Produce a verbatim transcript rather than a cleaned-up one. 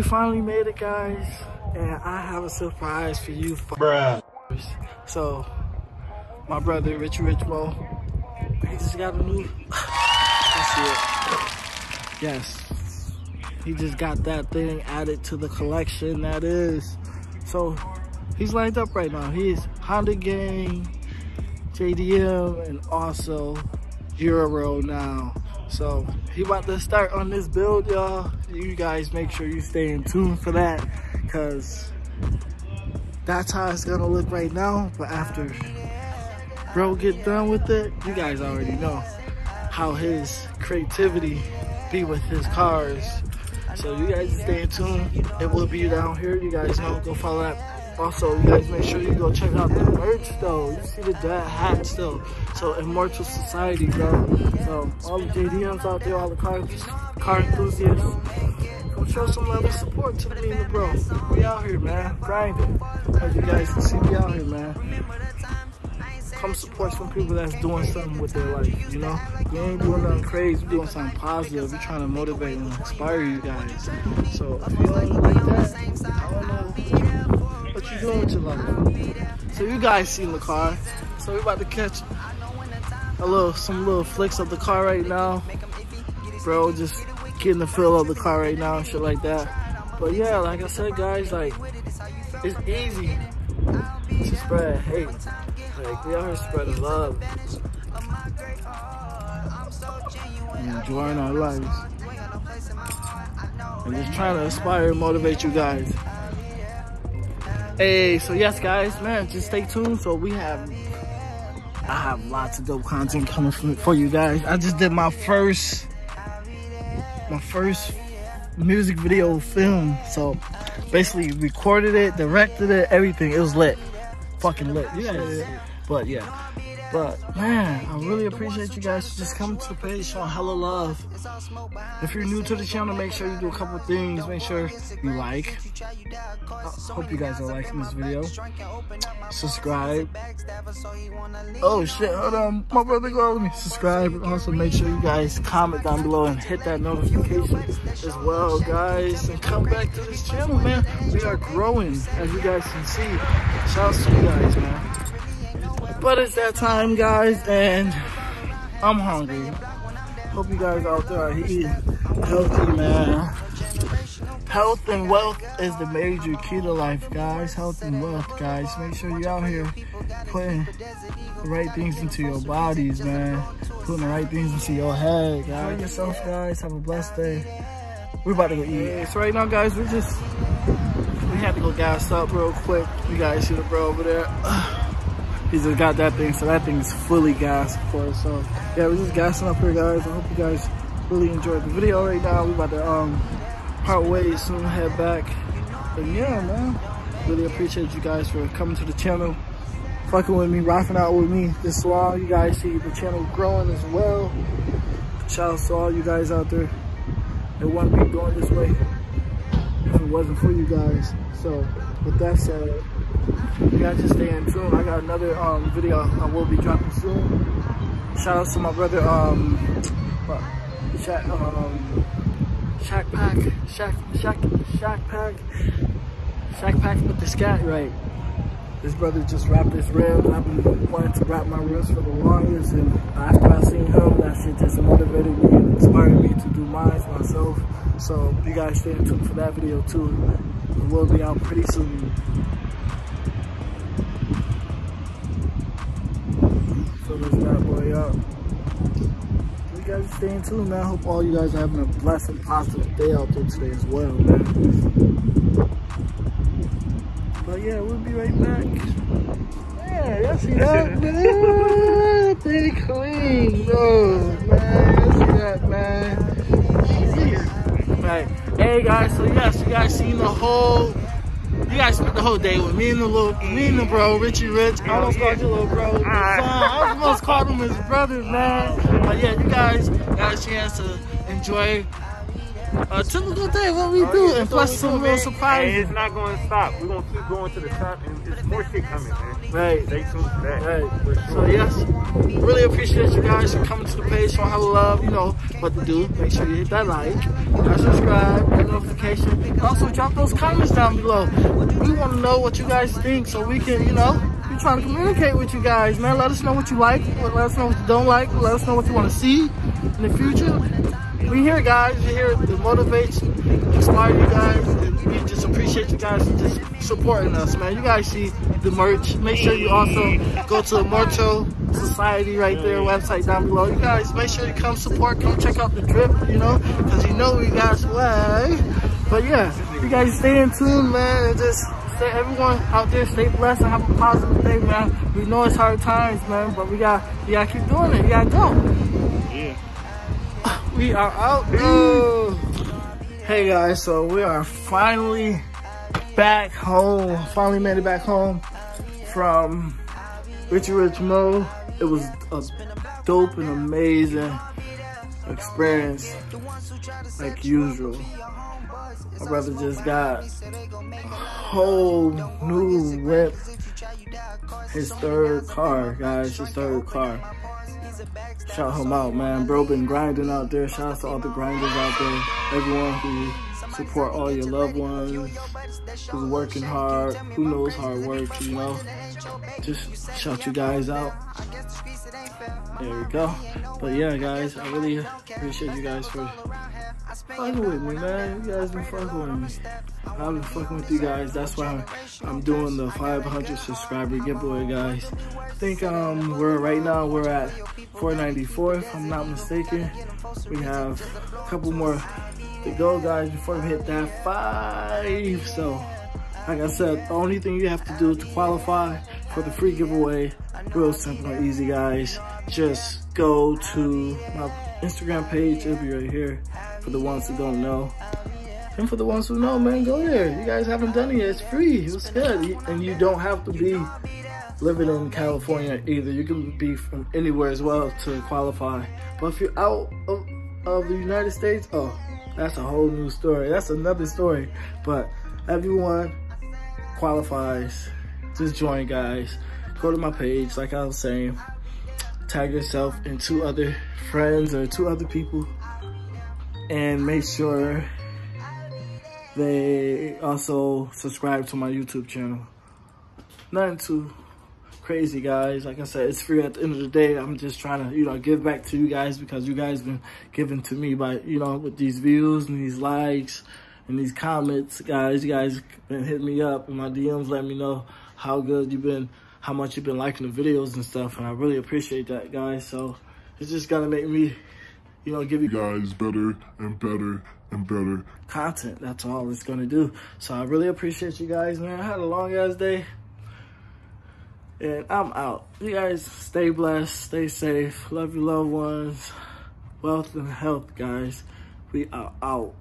We finally made it, guys, and I have a surprise for you, bruh. So, my brother Richie Rich Mo, he just got a new. That's it. Yes, he just got that thing added to the collection. That is. So, he's lined up right now. He's Honda Gang, J D M, and also Euro now. So he about to start on this build, y'all. You guys make sure you stay in tune for that, because that's how it's gonna look right now. But after bro get done with it, you guys already know how his creativity be with his cars. So you guys stay in tune. It will be down here. You guys know, go follow that. Also, you guys make sure you go check out the merch though. You see the dad hats though. So Immortal Society, bro. So all the J D Ms out there, all the car car enthusiasts, go show some love and support to me and the bro. We out here, man. Grinding. As you guys can see, we out here, man. Come support some people that's doing something with their life, you know? We ain't doing nothing crazy, we're doing something positive. We're trying to motivate and inspire you guys. So if you don't like that, I don't know what you're doing with your life. So you guys seen the car. So we're about to catch a little, some little flicks of the car right now. Bro, just getting the feel of the car right now and shit like that. But yeah, like I said, guys, like, it's easy to spread hate. Like, we out here spreading love and enjoying our lives and just trying to inspire and motivate you guys. Hey, so yes, guys, man, just stay tuned. So we have, I have lots of dope content coming from, for you guys. I just did my first, my first music video film. So basically recorded it, directed it, everything. It was lit, fucking lit. Yeah. But yeah, but man, I really appreciate you guys just coming to the page, showing hella love. If you're new to the channel, make sure you do a couple things. Make sure you like. I hope you guys are liking this video. Subscribe. Oh shit, hold on, my brother go with me. Subscribe. Also make sure you guys comment down below and hit that notification as well, guys. And come back to this channel, man. We are growing, as you guys can see. Shouts to you guys, man. But it's that time, guys, and I'm hungry. Hope you guys out there are eating healthy, man. Health and wealth is the major key to life, guys. Health and wealth, guys. Make sure you're out here putting the right things into your bodies, man. Putting the right things into your head, guys. Enjoy yourself, guys. Have a blessed day. We're about to go eat. Yeah, so right now, guys, we just, we had to go gas up real quick. You guys see the bro over there. He just got that thing, so that thing is fully gassed, of course. So yeah, we're just gassing up here, guys. I hope you guys really enjoyed the video right now. We're about to um part ways, soon head back. But yeah, man, really appreciate you guys for coming to the channel, fucking with me, rocking out with me this long. You guys see the channel growing as well. Shouts to all you guys out there that want to be going this way if it wasn't for you guys. So with that said, you guys just stay in tune. I got another um, video I will be dropping soon. Shout out to my brother, um, what, Shaq, um, Shaq Pack, Shaq, Shaq, Shaq Pack, Shaq Pack with the scat right. This brother just wrapped his ribs. I've been wanting to wrap my ribs for the longest, and after I seen him, that shit just motivated me and inspired me to do mine for myself. So you guys stay in tune for that video too. It will be out pretty soon. This bad boy up. You guys staying tuned, man. I hope all you guys are having a blessed and positive day out there today as well, man. But yeah, we'll be right back. Yeah, y'all see that, man? Pretty clean, bro, man. Y'all see that, man? Right. Hey guys, so yes, you guys seen the whole. You guys spent the whole day with me and the little, me and the bro, Richie Rich. I almost called you little bro. Son. I almost called him his brother, man. But yeah, you guys got a chance to enjoy a typical day, what we oh, do, yeah, and plus some more surprises. Hey, it's not going to stop. We're going to keep going to the top, and there's more shit coming, man. Right. Stay tuned for that. Right. For sure. So, yes, really appreciate you guys for coming to the page, showing how love, you know what to do. Make sure you hit that like, that subscribe, that notification, and also drop those comments down below. We want to know what you guys think so we can, you know, we're trying to communicate with you guys, man. Let us know what you like, let us know what you don't like, let us know what you want to see in the future. We here, guys. We're here to motivate, inspire you guys, and we just appreciate you guys for just supporting us, man. You guys see the merch. Make sure you also go to Immortal Society right there, website down below. You guys, make sure you come support, come check out the drip, you know, because you know we got swag. But yeah, you guys stay in tune, man, and just stay, everyone out there, stay blessed and have a positive day, man. We know it's hard times, man, but we got, we got to keep doing it. We got to go. Yeah. We are out. Oh. Hey guys, so we are finally back home. Finally made it back home from Richie Rich Mo. It was a dope and amazing experience, like usual. My brother just got a whole new whip. His third car, guys. His third car. Shout him out, man. Bro been grinding out there. Shout out to all the grinders out there. Everyone who support all your loved ones, who's working hard, who knows hard work, you know. Just shout you guys out. There we go. But yeah, guys, I really appreciate you guys for fucking with me, man. You guys been fucking with me. I've been fucking with you guys. That's why I'm, I'm doing the five hundred subscriber giveaway, guys. I think um we're right now we're at four ninety-four, if I'm not mistaken. We have a couple more to go, guys, before we hit that five. So, like I said, the only thing you have to do to qualify for the free giveaway, real simple and easy, guys. Just go to my Instagram page. It'll be right here for the ones who don't know. And for the ones who know, man, go there. You guys haven't done it yet. It's free. It's good. And you don't have to be living in California either. You can be from anywhere as well to qualify. But if you're out of, of the United States, oh, that's a whole new story. That's another story. But everyone qualifies. Just join, guys. Go to my page, like I was saying. Tag yourself and two other friends or two other people. And make sure they also subscribe to my YouTube channel. Nothing too crazy, guys. Like I said, it's free at the end of the day. I'm just trying to, you know, give back to you guys because you guys been giving to me by, you know, with these views and these likes and these comments, guys. You guys been hitting me up in my D Ms, letting me know how good you've been, how much you've been liking the videos and stuff. And I really appreciate that, guys. So it's just gonna make me, you know, give you guys better and better and better content. That's all it's gonna do. So I really appreciate you guys, man. I had a long ass day and I'm out. You guys stay blessed, stay safe, love your loved ones, wealth and health, guys. We are out.